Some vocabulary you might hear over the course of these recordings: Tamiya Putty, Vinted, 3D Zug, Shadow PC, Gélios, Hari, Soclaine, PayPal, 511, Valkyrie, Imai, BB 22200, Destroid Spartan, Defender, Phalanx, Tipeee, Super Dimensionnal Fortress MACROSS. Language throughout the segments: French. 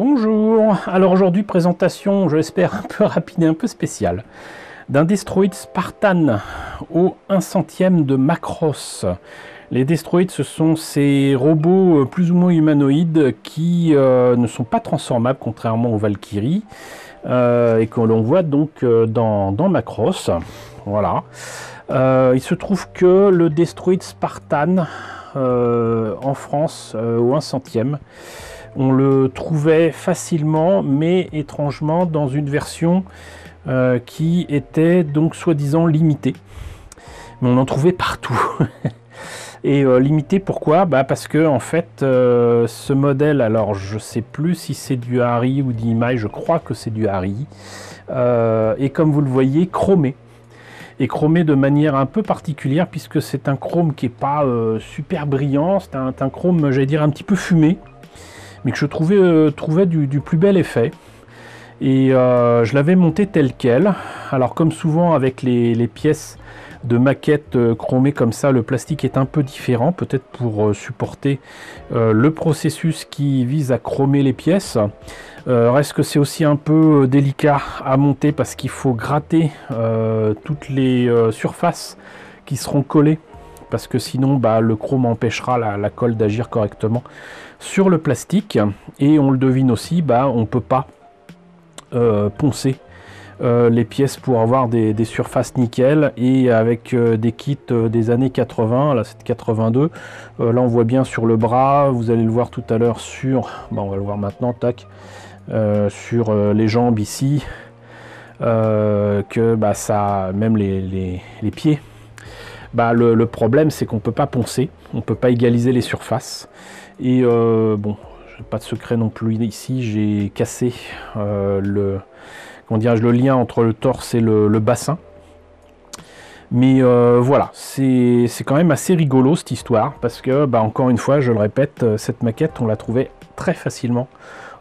Bonjour. Alors aujourd'hui, présentation, je l'espère, un peu rapide et un peu spéciale, d'un Destroid Spartan au 1/100e de MACROSS. Les Destroids, ce sont ces robots plus ou moins humanoïdes qui ne sont pas transformables, contrairement aux Valkyries, et que l'on voit donc dans MACROSS. Voilà. Il se trouve que le Destroid Spartan, en France, au 1/100e, on le trouvait facilement, mais étrangement, dans une version qui était donc soi-disant limitée. Mais on en trouvait partout. Et limité, pourquoi? Bah parce que en fait ce modèle, alors je sais plus si c'est du Hari ou du Imai, je crois que c'est du Hari, et comme vous le voyez, chromé. Et chromé de manière un peu particulière, puisque c'est un chrome qui est pas super brillant, c'est un chrome, j'allais dire, un petit peu fumé, mais que je trouvais du plus bel effet. Et je l'avais monté tel quel. Alors comme souvent avec les pièces de maquettes chromées comme ça, le plastique est un peu différent, peut-être pour supporter le processus qui vise à chromer les pièces. Reste que c'est aussi un peu délicat à monter parce qu'il faut gratter toutes les surfaces qui seront collées, parce que sinon bah, le chrome empêchera la colle d'agir correctement sur le plastique. Et on le devine aussi, bah, on ne peut pas poncer les pièces pour avoir des surfaces nickel. Et avec des kits des années 80, là c'est 82, là on voit bien sur le bras, vous allez le voir tout à l'heure sur, bon, on va le voir maintenant, tac, sur les jambes ici, que bah, ça, même les pieds, bah, le problème c'est qu'on peut pas poncer, on peut pas égaliser les surfaces. Et bon, j'ai pas de secret non plus ici, j'ai cassé le lien entre le torse et le bassin. Mais voilà, c'est quand même assez rigolo cette histoire, parce que, bah, encore une fois, je le répète, cette maquette, on la trouvait très facilement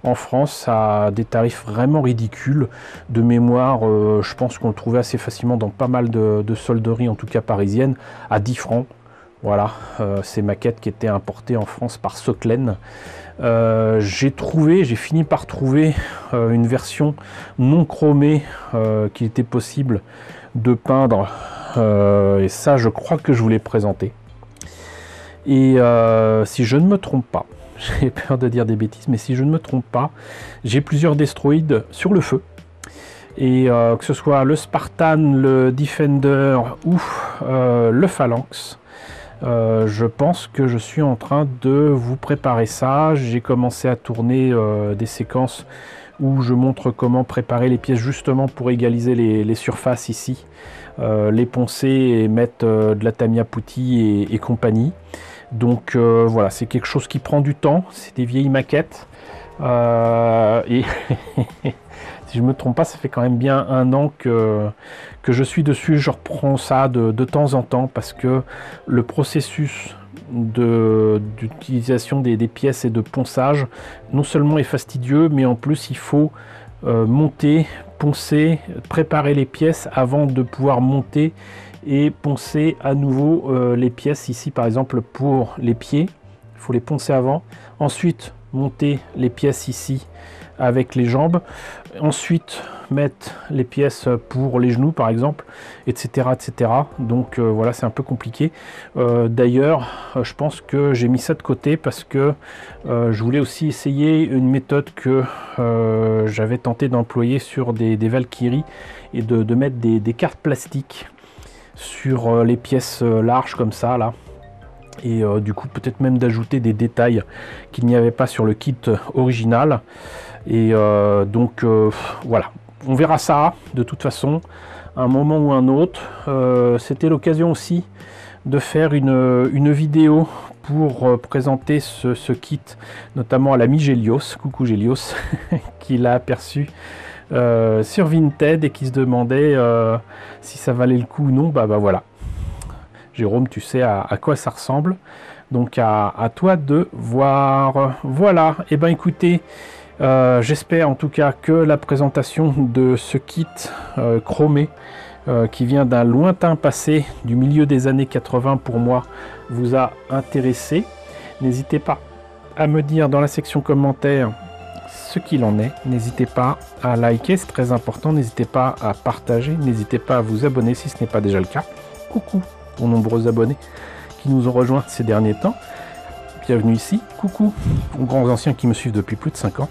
en France, à des tarifs vraiment ridicules. De mémoire, je pense qu'on le trouvait assez facilement dans pas mal de solderies, en tout cas parisiennes, à 10 francs. Voilà, ces maquettes qui étaient importées en France par Soclaine. J'ai fini par trouver une version non chromée qu'il était possible de peindre, et ça je crois que je voulais présenter. Et si je ne me trompe pas, j'ai peur de dire des bêtises, mais si je ne me trompe pas, j'ai plusieurs destroïdes sur le feu. Et que ce soit le Spartan, le Defender ou le Phalanx. Je pense que je suis en train de vous préparer ça. J'ai commencé à tourner des séquences où je montre comment préparer les pièces justement pour égaliser les surfaces ici, les poncer et mettre de la Tamiya Putty et compagnie. Donc voilà, c'est quelque chose qui prend du temps, c'est des vieilles maquettes. Et si je me trompe pas, ça fait quand même bien un an que je suis dessus. Je reprends ça de temps en temps parce que le processus d'utilisation des pièces et de ponçage non seulement est fastidieux, mais en plus il faut monter, poncer, préparer les pièces avant de pouvoir monter et poncer à nouveau les pièces. Ici par exemple pour les pieds, il faut les poncer avant, ensuite monter les pièces ici avec les jambes, ensuite mettre les pièces pour les genoux par exemple, etc. etc. Donc voilà, c'est un peu compliqué. D'ailleurs, je pense que j'ai mis ça de côté parce que je voulais aussi essayer une méthode que j'avais tenté d'employer sur des Valkyries, et de mettre des cartes plastiques sur les pièces larges comme ça là. Et du coup peut-être même d'ajouter des détails qu'il n'y avait pas sur le kit original. Et donc voilà, on verra ça de toute façon à un moment ou un autre. C'était l'occasion aussi de faire une vidéo pour présenter ce kit, notamment à l'ami Gélios, coucou Gélios, qui l'a aperçu sur Vinted et qui se demandait si ça valait le coup ou non. Bah voilà, Jérôme, tu sais à quoi ça ressemble, donc à toi de voir. Voilà, et ben écoutez, j'espère en tout cas que la présentation de ce kit chromé qui vient d'un lointain passé du milieu des années 80 pour moi vous a intéressé. N'hésitez pas à me dire dans la section commentaires ce qu'il en est. N'hésitez pas à liker, c'est très important. N'hésitez pas à partager. N'hésitez pas à vous abonner si ce n'est pas déjà le cas. Coucou aux nombreux abonnés qui nous ont rejoints ces derniers temps. Bienvenue ici. Coucou aux grands anciens qui me suivent depuis plus de 5 ans.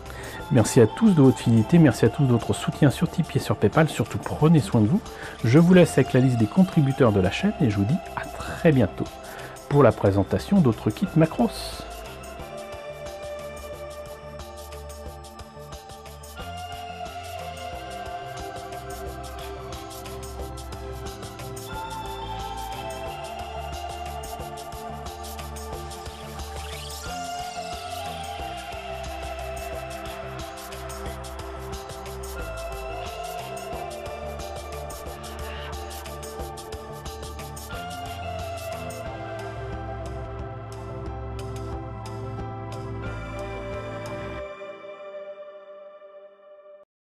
Merci à tous de votre fidélité. Merci à tous de votre soutien sur Tipeee et sur PayPal. Surtout, prenez soin de vous. Je vous laisse avec la liste des contributeurs de la chaîne et je vous dis à très bientôt pour la présentation d'autres kits Macross.